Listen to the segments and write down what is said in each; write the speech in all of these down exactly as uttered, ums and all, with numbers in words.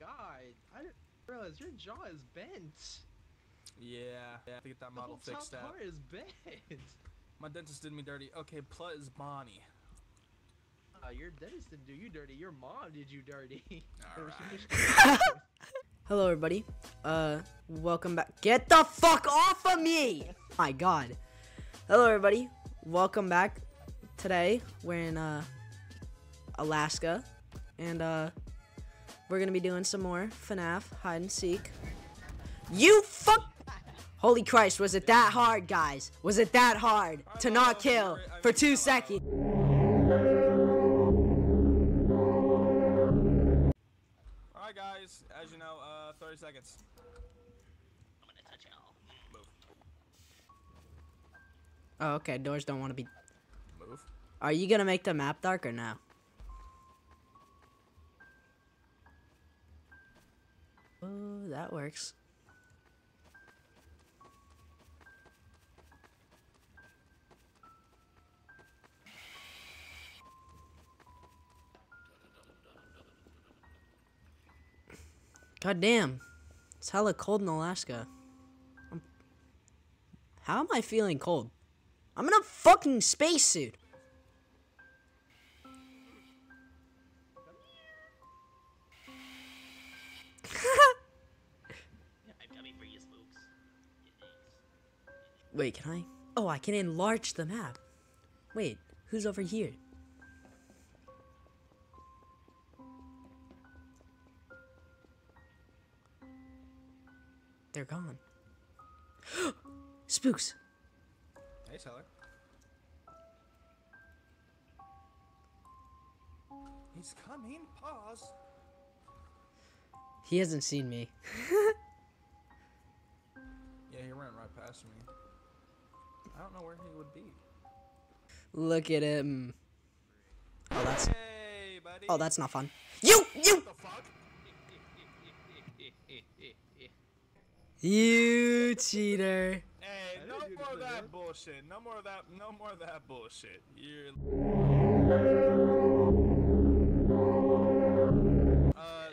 my god. I didn't realize your jaw is bent. Yeah, yeah, I have to get that the model fixed out. The top part is bent. My dentist did me dirty. Okay, plus is Bonnie. Uh, your dentist didn't do you dirty. Your mom did you dirty. Right. Hello, everybody. Uh, welcome back. Get the fuck off of me! My god. Hello, everybody. Welcome back. Today, we're in, uh, Alaska. And, uh, we're gonna be doing some more FNAF hide and seek. You fuck! Holy Christ, was it that hard, guys? Was it that hard to not kill for two seconds? Alright, guys, as you know, uh, thirty seconds. I'm gonna touch it all. Move. Oh, okay, doors don't want to be. Move. Are you gonna make the map dark or no? Oh, that works. God damn, it's hella cold in Alaska. I'm... How am I feeling cold? I'm in a fucking spacesuit. Wait, can I? Oh, I can enlarge the map. Wait, who's over here? They're gone. Spooks. Hey, Tyler. He's coming. Pause. He hasn't seen me. Yeah, he ran right past me. I don't know where he would be. Look at him. Oh, that's. Hey, buddy. Oh, that's not fun. You, you. What the fuck? You cheater. Hey, no more of that bullshit. No more of that no more of that bullshit. You're uh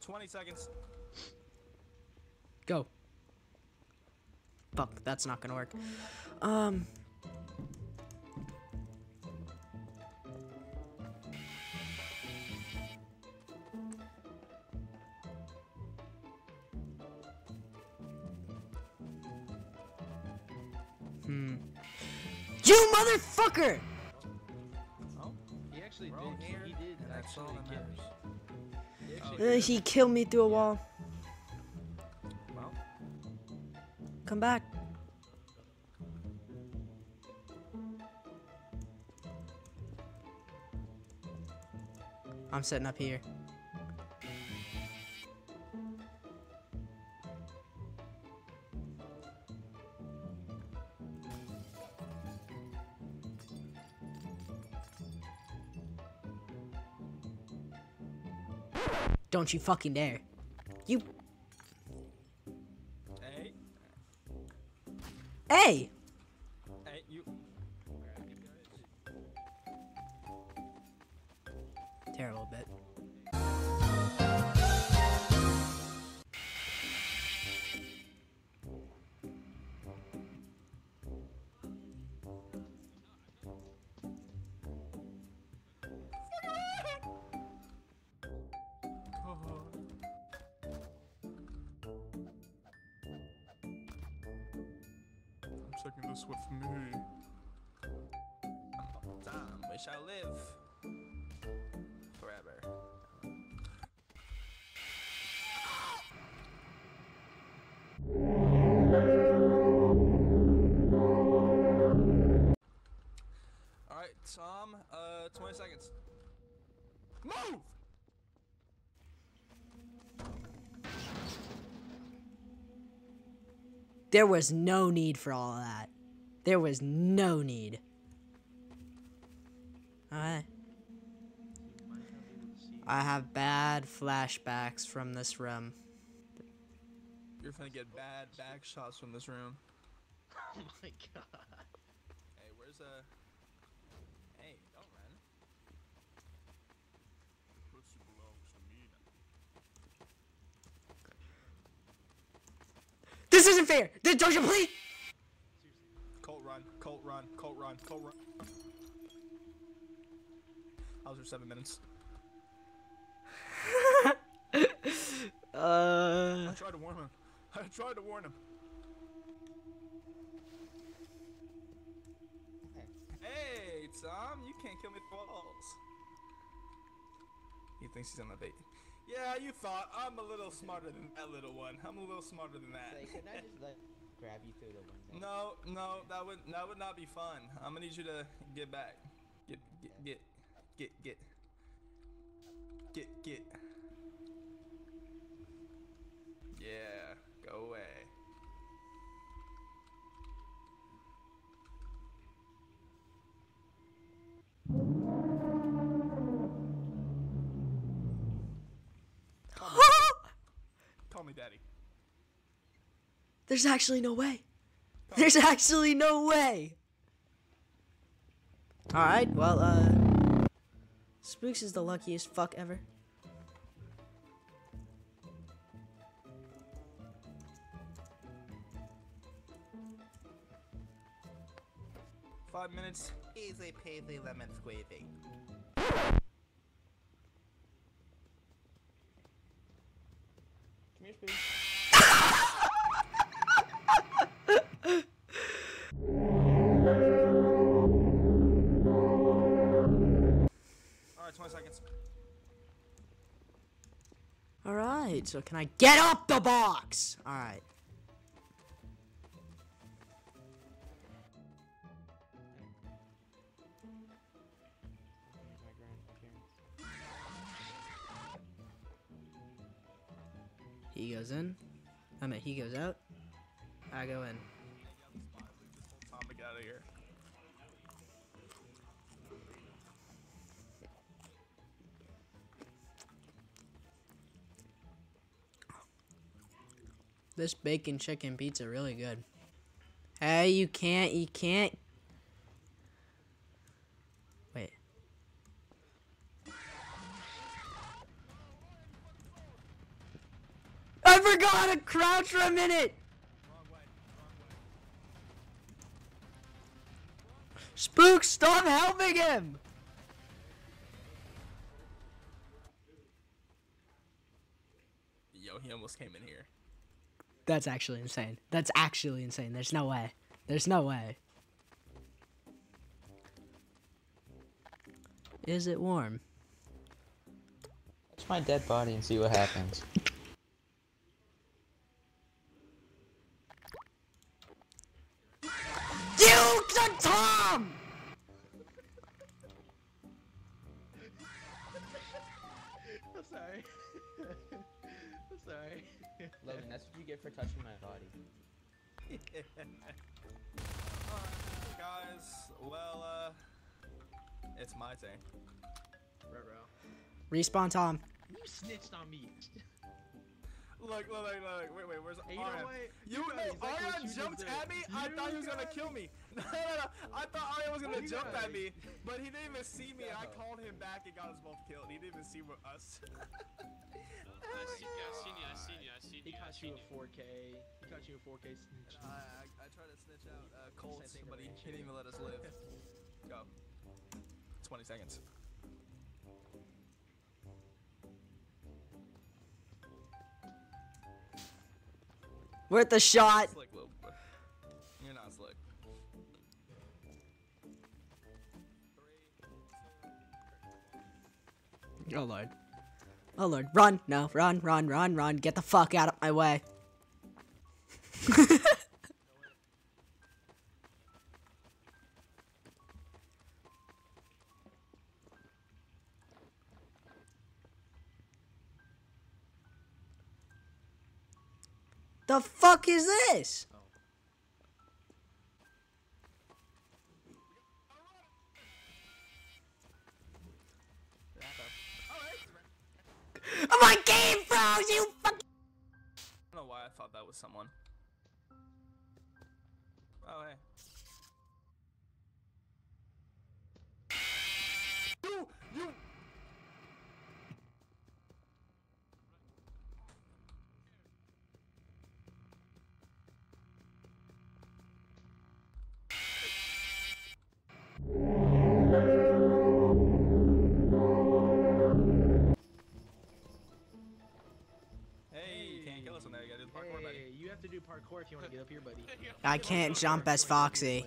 twenty seconds. Go. Fuck, that's not gonna work. Um Hmm. You motherfucker! Oh, he actually did. Here. He did actually kill me. He, actually uh, did. He killed me through a wall. Well. Come back. I'm setting up here. Don't you fucking dare. You. Hey. Hey! Hey, you. Tear a little bit. Taking this with me. Damn, we shall live forever. All right, Tom. Uh, twenty seconds. Move. There was no need for all of that. There was no need. Alright. I have bad flashbacks from this room. You're gonna get bad back shots from this room. Oh my god. Hey, where's the... Hey, don't run. This isn't fair. This, don't you please? Colt run, Colt run, Colt run, Colt run. I was for seven minutes. uh. I tried to warn him. I tried to warn him. Hey, Tom, you can't kill me with balls. He thinks he's on the bait. Yeah, you thought. I'm a little smarter than that little one. I'm a little smarter than that. Like, can I just like grab you through the window? No, no, that would that would not be fun. I'm gonna need you to get back. Get, get, get, get, get, get, get. Yeah, go away. Call me daddy. There's actually no way. There's actually no way. Alright, well, uh. Spooks is the luckiest fuck ever. Five minutes. Easy peasy lemon squeezy. Come here, Alright, twenty seconds. Alright, so can I get up the box? Alright. He goes in. I mean, he goes out. I go in. I got out of here. This bacon chicken pizza really good. Hey, you can't. You can't. I forgot to crouch for a minute! Wrong way, wrong way. Spook, stop helping him! Yo, he almost came in here. That's actually insane. That's actually insane. There's no way. There's no way. Is it warm? Watch my dead body and see what happens. Tom! I'm sorry. I'm sorry. Logan, that's what you get for touching my body. Yeah. Alright, guys. Well, uh... it's my thing. Respawn, Tom. You snitched on me. Look, look, look, look, wait, wait, where's hey, you Arya? You, you know, exactly Arya jumped at me, I you thought he was gonna kill me. No, no, no, I thought Arya was gonna oh, jump at me, but he didn't even see me, and I called him back and got us both killed. He didn't even see us. I seen you, I seen you, I seen you, I seen you. He caught you in four K, he caught you in four K snitch. I, I, I tried to snitch out uh, Colts, but he didn't even let us live. Go. twenty seconds. Worth the shot. Slick, little boy. You're not slick. Oh lord. Oh lord. Run. No. Run. Run. Run. Run. Get the fuck out of my way. The fuck is this? Oh. Oh my game froze, you fucking. I don't know why I thought that was someone. Oh hey. You you parkour, buddy. You have to do parkour if you want to get up here, buddy. I can't jump as Foxy.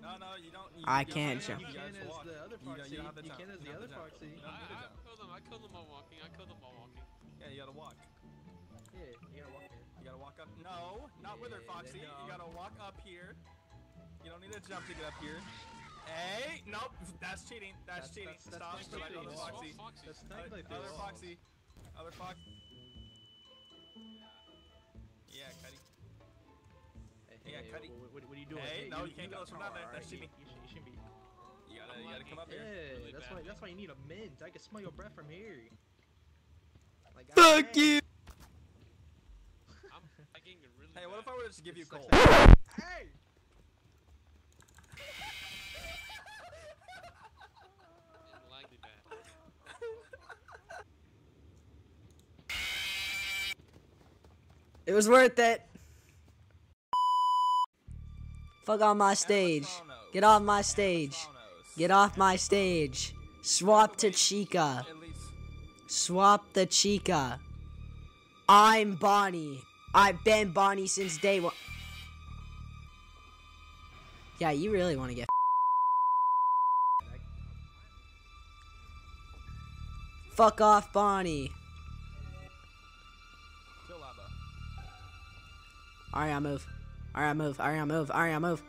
No, no, you don't. You, I can't jump. You can as the other Foxy. You can as the other Foxy. I killed him. I killed him while walking. I killed him while walking. Yeah, you gotta walk. Yeah, you gotta walk here. You gotta walk up. No, not yeah, with her, Foxy. You gotta walk up here. You don't need to jump to get up here. Hey, nope, that's cheating. That's, that's cheating. That's, that's Stop. Cheating. Other Foxy. Foxy. That's other, other Foxy. Other Foxy. Yeah, Cuddy. Hey, hey, yeah, Cuddy. What, what, what are you doing? Hey, hey no, you, you can't go from down there. That's cheating. You, you shouldn't be. You gotta, you gotta come up yeah, here. Really that's bad. why. That's why you need a mint. I can smell your breath from here. Like, Fuck I, you. I'm, I can get really hey, what if I were to just give you coal? Hey. It was worth it. Fuck on my stage. Get off my stage. Get off my stage. Swap to Chica. Swap the Chica. I'm Bonnie. I've been Bonnie since day one. Yeah, you really want to get fuck off, Bonnie. Alright, I move. Alright, I move. Alright, I move. Alright, I move.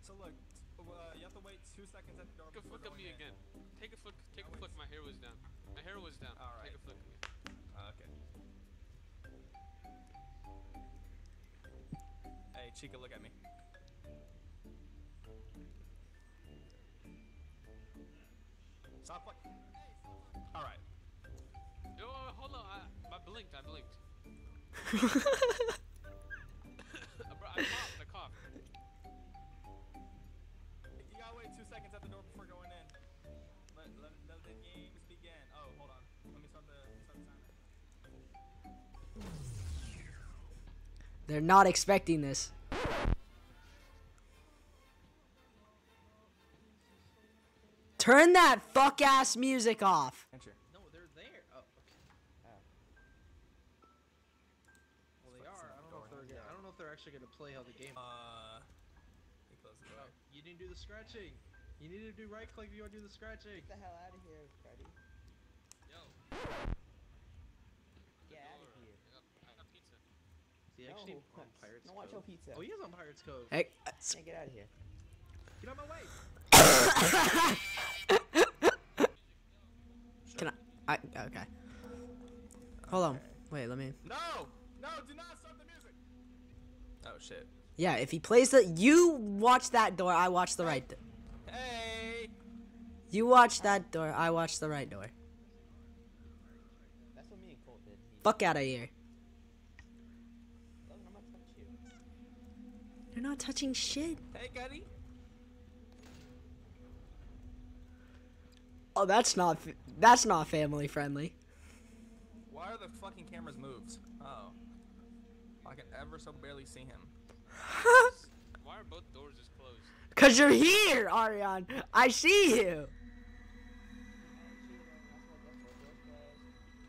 So look, uh, you have to wait two seconds at the door. Take a flick at me again. Take a flick. Take a flick. My hair was down. My hair was down. All right. Take a flick. Uh, okay. Hey, Chica, look at me. Stop flicking. All right. No, oh, hold on. I, I blinked. I blinked. I coughed, I coughed. You gotta wait two seconds at the door before going in. Let, let, let the games begin. Oh, hold on. Let me start the, start the timer. They're not expecting this. Turn that fuck ass music off. Enter. Actually gonna play how the game. Uh, you, close the door. Oh, you didn't do the scratching. You need to do right click if you want to do the scratching. Get the hell out of here, Freddy. Yo. Get out of here. I got, I got pizza. See, actually, no, on Pirates Don't Cove. watch your pizza. Oh, he is on Pirates Cove. Hey, hey get out of here. Get out of my way. Sure. Can I? I okay. Hold okay. on. Wait, let me. No, no, do not stop the music. Oh shit. Yeah, if he plays the- You watch that door, I watch the right door. Hey! You watch that door, I watch the right door. That's what me and Colt did. Fuck out of here. I'm not touching you. You're not touching shit. Hey, Cuddy. Oh, that's not- That's not family friendly. Why are the fucking cameras moved? Uh oh. I can ever so barely see him. Why are both doors just closed? Cause you're here, Ariane. I see you.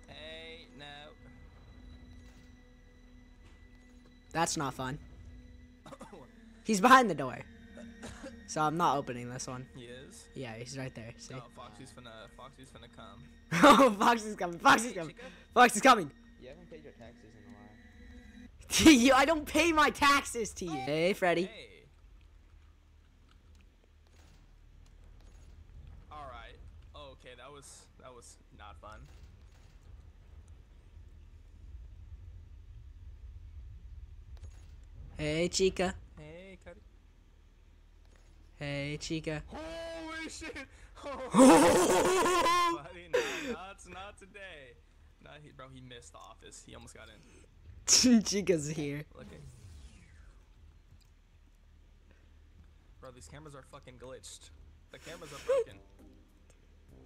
Hey, no. That's not fun. He's behind the door. So I'm not opening this one. He is? Yeah, he's right there. See? No, Foxy's finna, Foxy's finna come. Oh, Foxy's coming. Foxy's coming. Foxy's coming. You haven't paid your taxes in a while. you, I don't pay my taxes to you. Hey, Freddy. Hey. All right. Oh, okay, that was that was not fun. Hey, Chica. Hey, Cuddy. Hey, Chica. Holy shit! Oh, buddy, no, not, not today. Not he, bro. He missed the office. He almost got in. Chica's here. Okay. Bro, these cameras are fucking glitched. The cameras are broken.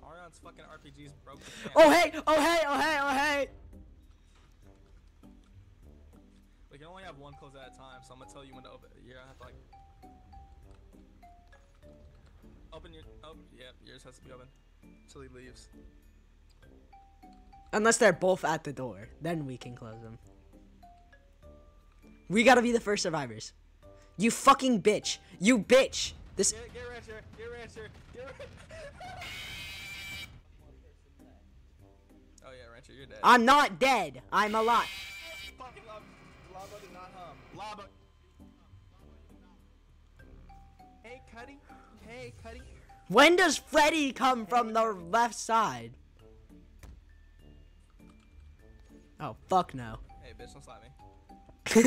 Ariane's fucking R P G's broken. Oh hey! Oh hey! Oh hey! Oh hey! We can only have one close at a time, so I'm gonna tell you when to open. You're gonna have to like open your. Oh yeah, yours has to be open. Till he leaves. Unless they're both at the door. Then we can close them. We gotta be the first survivors. You fucking bitch. You bitch. This. Get, get right here. Get right here. Get right... Oh yeah, Rancher, you're dead. I'm not dead. I'm alive. Lava did not hum. Lava. Hey, Cuddy. Hey, Cuddy. When does Freddy come from the left side? Oh, fuck no. Hey, bitch, don't slap me.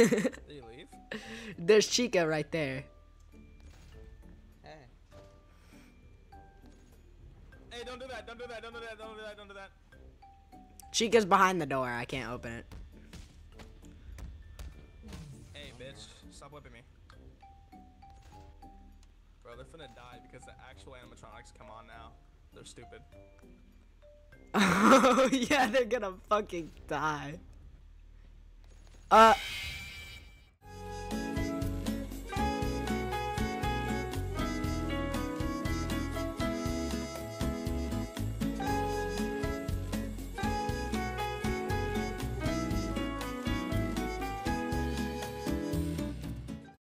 Did you leave? There's Chica right there. Hey. Hey, don't do that. Don't do that. Don't do that. Don't do that. Don't do that. Chica's behind the door. I can't open it. Hey, bitch. Stop whipping me. Bro, they're finna die because the actual animatronics come on now. They're stupid. Oh, yeah, they're gonna fucking die. Uh...